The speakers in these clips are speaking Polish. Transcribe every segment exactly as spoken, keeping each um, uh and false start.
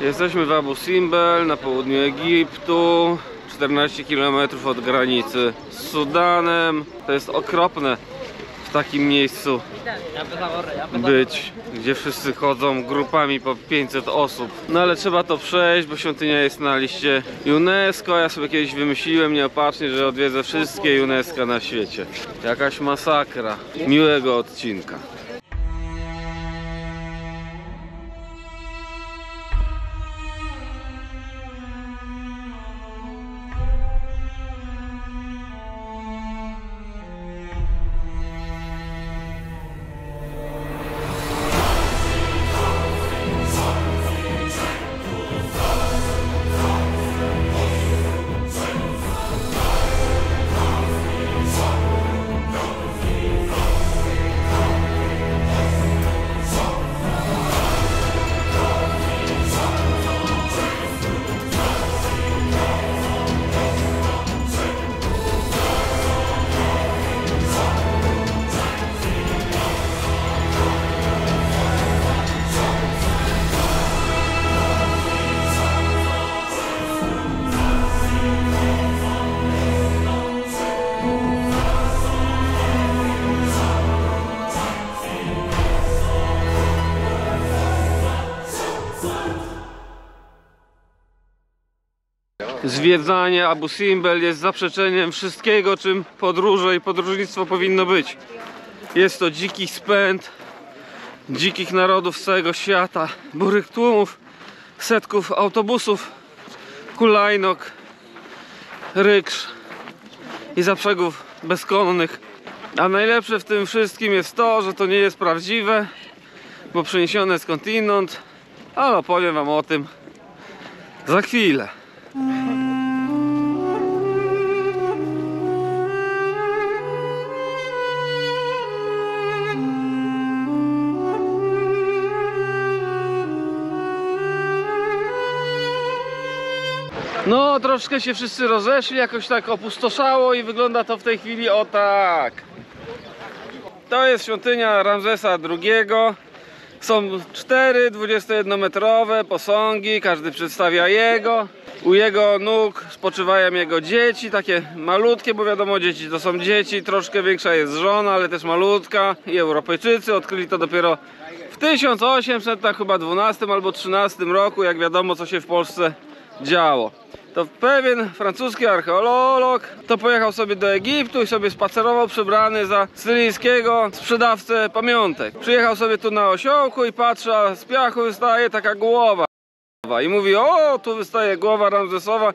Jesteśmy w Abu Simbel na południu Egiptu, czternaście kilometrów od granicy z Sudanem. To jest okropne w takim miejscu być, gdzie wszyscy chodzą grupami po pięćset osób. No ale trzeba to przejść, bo świątynia jest na liście UNESCO. Ja sobie kiedyś wymyśliłem nieopatrznie, że odwiedzę wszystkie UNESCO na świecie. Jakaś masakra. Miłego odcinka. Zwiedzanie Abu Simbel jest zaprzeczeniem wszystkiego, czym podróże i podróżnictwo powinno być. Jest to dziki spęd dzikich narodów z całego świata, burych tłumów, setków autobusów, hulajnóg, ryksz i zaprzegów bezkonnych. A najlepsze w tym wszystkim jest to, że to nie jest prawdziwe, bo przeniesione skądinąd, ale opowiem wam o tym za chwilę. No, troszkę się wszyscy rozeszli, jakoś tak opustoszało i wygląda to w tej chwili o tak. To jest świątynia Ramzesa drugiego. Są cztery dwudziestojednometrowe posągi, każdy przedstawia jego. U jego nóg spoczywają jego dzieci, takie malutkie, bo wiadomo, dzieci to są dzieci. Troszkę większa jest żona, ale też malutka. I Europejczycy odkryli to dopiero w tysiąc osiemset, tak chyba dwunastym albo trzynastym roku, jak wiadomo, co się w Polsce działo. To pewien francuski archeolog to pojechał sobie do Egiptu i sobie spacerował przebrany za syryjskiego sprzedawcę pamiątek. Przyjechał sobie tu na osiołku i patrzy, a z piachu wystaje taka głowa. I mówi, o, tu wystaje głowa Ramzesowa,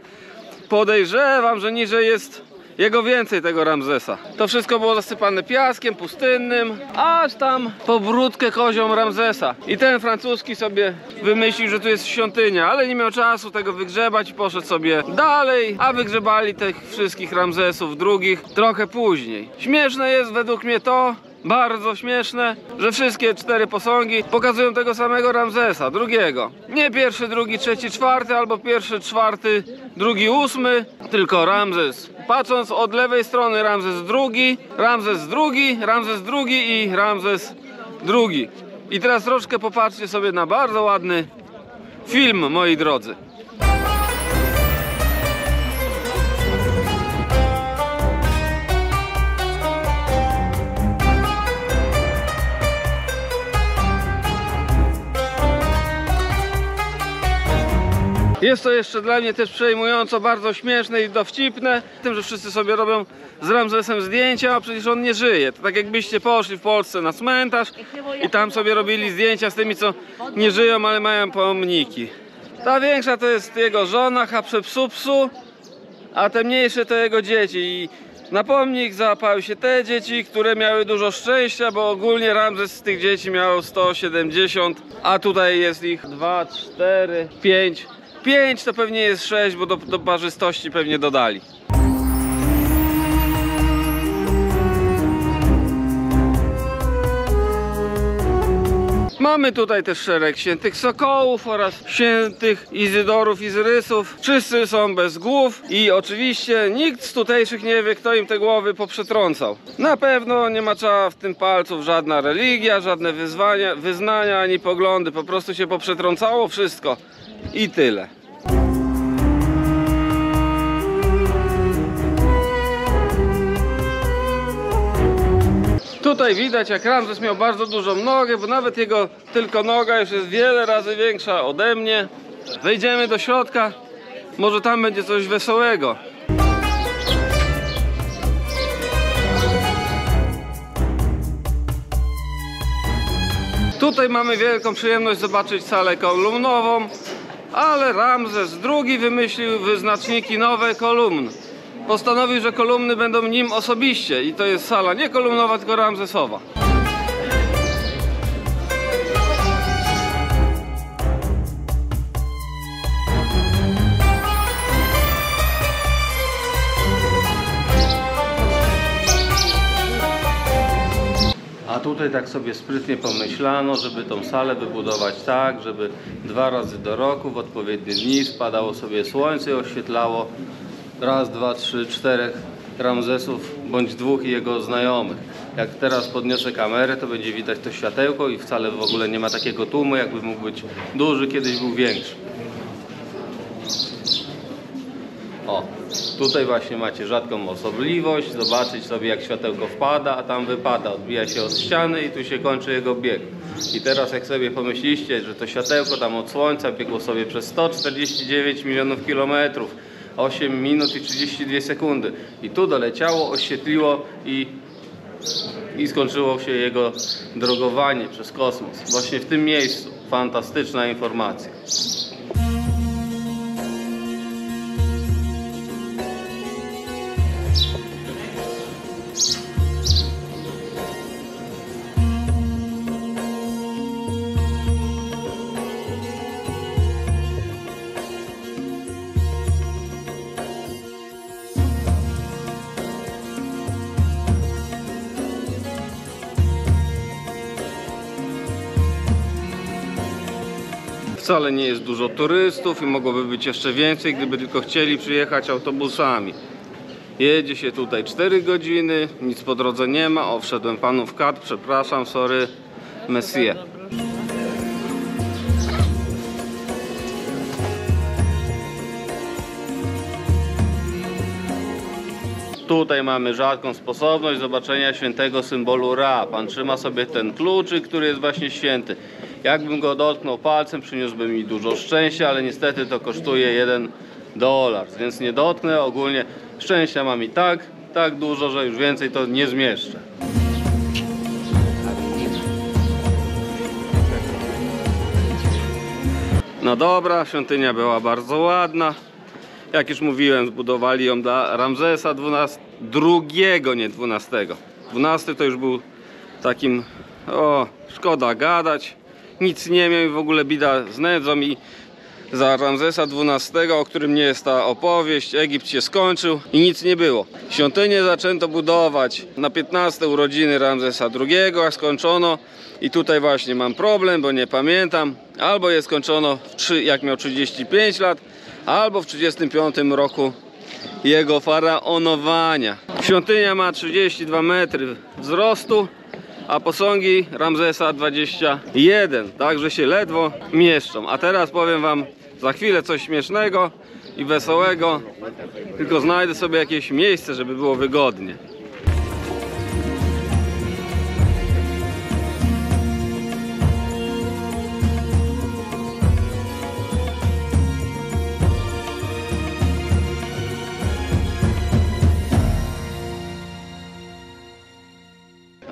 podejrzewam, że niżej jest jego więcej, tego Ramzesa. To wszystko było zasypane piaskiem pustynnym, aż tam pobródkę kozią Ramzesa. I ten francuski sobie wymyślił, że tu jest świątynia, ale nie miał czasu tego wygrzebać i poszedł sobie dalej, a wygrzebali tych wszystkich Ramzesów drugich trochę później. Śmieszne jest według mnie to, bardzo śmieszne, że wszystkie cztery posągi pokazują tego samego Ramzesa drugiego. Nie pierwszy, drugi, trzeci, czwarty, albo pierwszy, czwarty, drugi, ósmy, tylko Ramzes. Patrząc od lewej strony Ramzes drugi, Ramzes drugi, Ramzes drugi i Ramzes drugi. I teraz troszkę popatrzcie sobie na bardzo ładny film, moi drodzy. Jest to jeszcze dla mnie też przejmująco bardzo śmieszne i dowcipne, tym, że wszyscy sobie robią z Ramzesem zdjęcia, a przecież on nie żyje. To tak jakbyście poszli w Polsce na cmentarz i tam sobie robili zdjęcia z tymi, co nie żyją, ale mają pomniki. Ta większa to jest jego żona, Hapszepsupsu, a te mniejsze to jego dzieci. I na pomnik załapały się te dzieci, które miały dużo szczęścia, bo ogólnie Ramzes z tych dzieci miał sto siedemdziesiąt, a tutaj jest ich dwa, cztery, pięć. pięć to pewnie jest sześć, bo do, do parzystości pewnie dodali. Mamy tutaj też szereg świętych sokołów oraz świętych Izydorów i Izyrysów. Wszyscy są bez głów i oczywiście nikt z tutejszych nie wie, kto im te głowy poprzetrącał. Na pewno nie macza w tym palców żadna religia, żadne wyzwania, wyznania ani poglądy. Po prostu się poprzetrącało wszystko. I tyle. Tutaj widać, jak Ramzes miał bardzo dużą nogę, bo nawet jego tylko noga już jest wiele razy większa ode mnie. Wejdziemy do środka, może tam będzie coś wesołego. Tutaj mamy wielką przyjemność zobaczyć salę kolumnową, ale Ramzes drugi wymyślił wyznaczniki nowe kolumn. Postanowił, że kolumny będą nim osobiście i to jest sala nie kolumnowa, tylko ramzesowa. A tutaj tak sobie sprytnie pomyślano, żeby tą salę wybudować tak, żeby dwa razy do roku w odpowiednie dni spadało sobie słońce i oświetlało raz, dwa, trzy, czterech Ramzesów bądź dwóch jego znajomych. Jak teraz podniosę kamerę, to będzie widać to światełko i wcale w ogóle nie ma takiego tłumu, jakby mógł być duży, kiedyś był większy. O, tutaj właśnie macie rzadką osobliwość, zobaczyć sobie, jak światełko wpada, a tam wypada, odbija się od ściany i tu się kończy jego bieg. I teraz jak sobie pomyśliście, że to światełko tam od słońca biegło sobie przez sto czterdzieści dziewięć milionów kilometrów, osiem minut i trzydzieści dwie sekundy i tu doleciało, oświetliło i, i skończyło się jego drogowanie przez kosmos. Właśnie w tym miejscu. Fantastyczna informacja. Wcale nie jest dużo turystów i mogłoby być jeszcze więcej, gdyby tylko chcieli przyjechać autobusami. Jedzie się tutaj cztery godziny, nic po drodze nie ma. O, wszedłem panu w kadr, przepraszam, sorry, Messie. Tutaj mamy rzadką sposobność zobaczenia świętego symbolu Ra. Pan trzyma sobie ten kluczyk, który jest właśnie święty. Jakbym go dotknął palcem, przyniósłby mi dużo szczęścia, ale niestety to kosztuje jeden dolar, więc nie dotknę. Ogólnie szczęścia mam i tak, tak dużo, że już więcej to nie zmieszczę. No dobra, świątynia była bardzo ładna. Jak już mówiłem, zbudowali ją dla Ramzesa drugiego, nie dwunastego. dwunasty to już był takim, o, szkoda gadać. Nic nie miał i w ogóle bida z nędzą i za Ramzesa dwunastego, o którym nie jest ta opowieść, Egipt się skończył i nic nie było. Świątynię zaczęto budować na piętnaste urodziny Ramzesa drugiego, a skończono i tutaj właśnie mam problem, bo nie pamiętam, albo je skończono w trzy, jak miał trzydzieści pięć lat, albo w trzydziestym piątym roku jego faraonowania. Świątynia ma trzydzieści dwa metry wzrostu, a posągi Ramzesa dwadzieścia jeden, także się ledwo mieszczą. A teraz powiem wam za chwilę coś śmiesznego i wesołego, tylko znajdę sobie jakieś miejsce, żeby było wygodnie.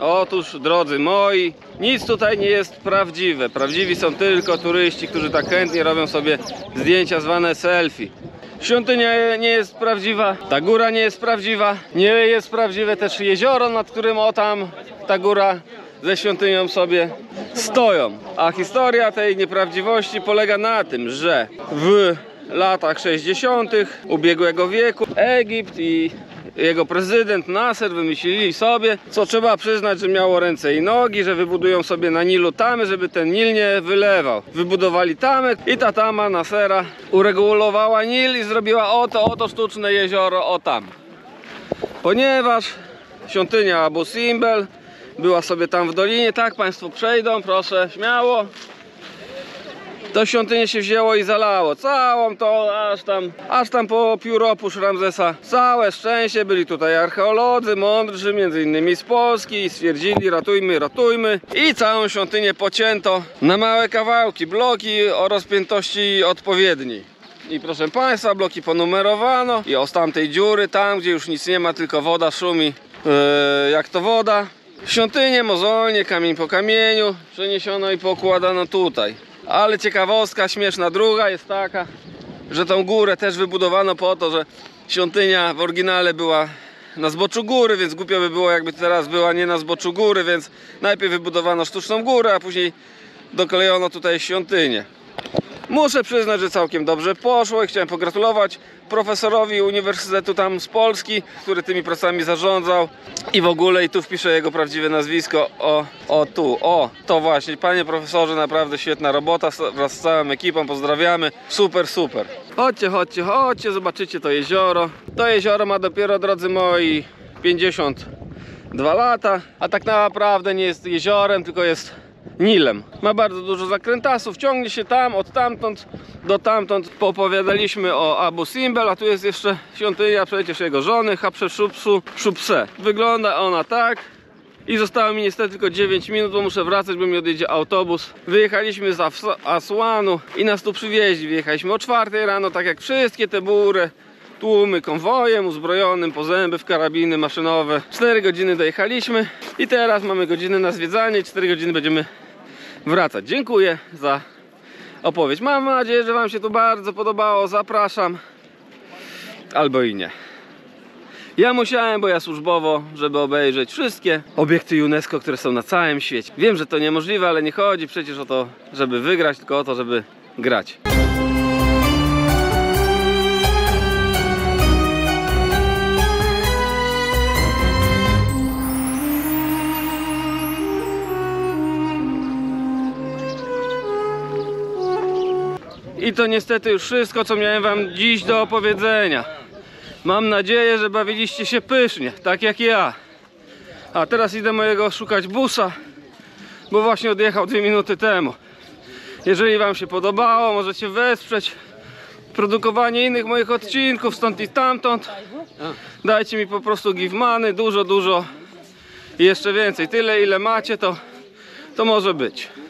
Otóż, drodzy moi, nic tutaj nie jest prawdziwe. Prawdziwi są tylko turyści, którzy tak chętnie robią sobie zdjęcia zwane selfie. Świątynia nie jest prawdziwa, ta góra nie jest prawdziwa, nie jest prawdziwe też jezioro, nad którym o tam ta góra ze świątynią sobie stoją. A historia tej nieprawdziwości polega na tym, że w latach sześćdziesiątych ubiegłego wieku Egipt i jego prezydent Nasser wymyślili sobie, co trzeba przyznać, że miało ręce i nogi, że wybudują sobie na Nilu tamy, żeby ten Nil nie wylewał. Wybudowali tamę i ta tama Nassera uregulowała Nil i zrobiła oto, oto sztuczne jezioro, o tam. Ponieważ świątynia Abu Simbel była sobie tam w dolinie, tak państwo przejdą, proszę, śmiało. To świątynię się wzięło i zalało całą to, aż tam, aż tam po pióropusz Ramzesa. Całe szczęście byli tutaj archeolodzy mądrzy, między innymi z Polski, i stwierdzili: ratujmy, ratujmy. I całą świątynię pocięto na małe kawałki, bloki o rozpiętości odpowiedniej. I proszę Państwa, bloki ponumerowano i od tamtej dziury, tam gdzie już nic nie ma, tylko woda szumi, yy, jak to woda. Świątynię mozolnie, kamień po kamieniu przeniesiono i pokładano tutaj. Ale ciekawostka, śmieszna druga jest taka, że tą górę też wybudowano po to, że świątynia w oryginale była na zboczu góry, więc głupio by było, jakby teraz była nie na zboczu góry, więc najpierw wybudowano sztuczną górę, a później doklejono tutaj świątynię. Muszę przyznać, że całkiem dobrze poszło i chciałem pogratulować profesorowi uniwersytetu tam z Polski, który tymi pracami zarządzał, i w ogóle, i tu wpiszę jego prawdziwe nazwisko, o, o tu, o, to właśnie, panie profesorze, naprawdę świetna robota, wraz z całą ekipą pozdrawiamy, super, super. Chodźcie, chodźcie, chodźcie, zobaczycie to jezioro. To jezioro ma dopiero, drodzy moi, pięćdziesiąt dwa lata, a tak naprawdę nie jest jeziorem, tylko jest Nilem. Ma bardzo dużo zakrętasów, ciągnie się tam, od tamtąd do tamtąd. Poopowiadaliśmy o Abu Simbel, a tu jest jeszcze świątynia przecież jego żony, Hapszepsupsu. Wygląda ona tak. I zostało mi niestety tylko dziewięć minut, bo muszę wracać, bo mi odjedzie autobus. Wyjechaliśmy z Asłanu i nas tu przywieźli. Wyjechaliśmy o czwartej rano, tak jak wszystkie te bury. Tłumy konwojem uzbrojonym po zęby w karabiny maszynowe. cztery godziny dojechaliśmy i teraz mamy godzinę na zwiedzanie i cztery godziny będziemy wracać. Dziękuję za opowieść. Mam nadzieję, że Wam się to bardzo podobało. Zapraszam. Albo i nie. Ja musiałem, bo ja służbowo, żeby obejrzeć wszystkie obiekty UNESCO, które są na całym świecie. Wiem, że to niemożliwe, ale nie chodzi przecież o to, żeby wygrać, tylko o to, żeby grać. I to niestety już wszystko, co miałem Wam dziś do opowiedzenia. Mam nadzieję, że bawiliście się pysznie, tak jak ja. A teraz idę mojego szukać busa, bo właśnie odjechał dwie minuty temu. Jeżeli Wam się podobało, możecie wesprzeć produkowanie innych moich odcinków, stąd i stamtąd. Dajcie mi po prostu give money, dużo, dużo i jeszcze więcej. Tyle, ile macie, to, to może być.